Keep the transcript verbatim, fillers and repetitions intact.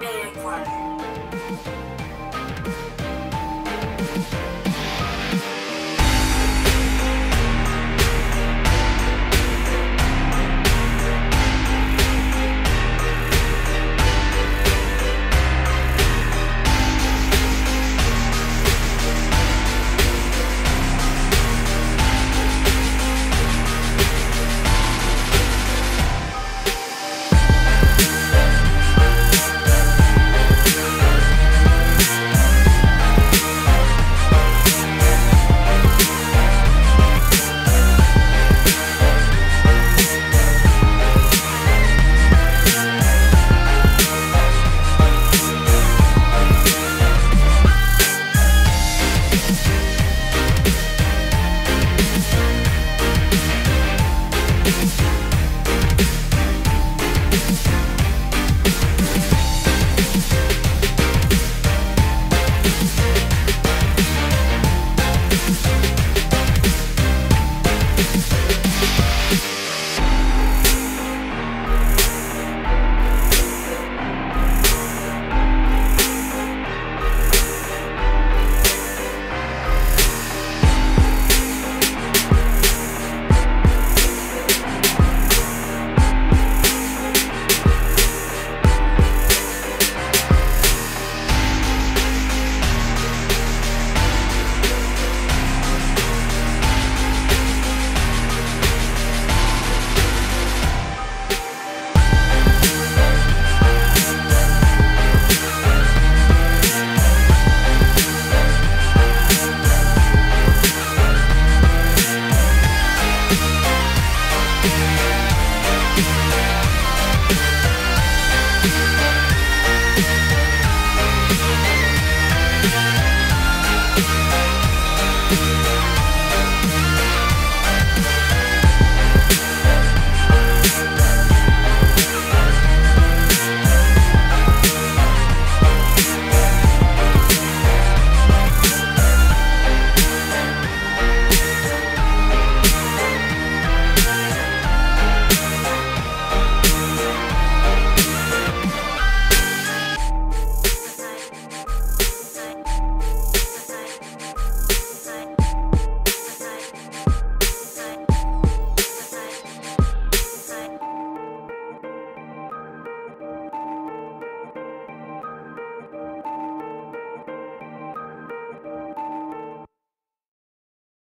being worthy. We'll be right back.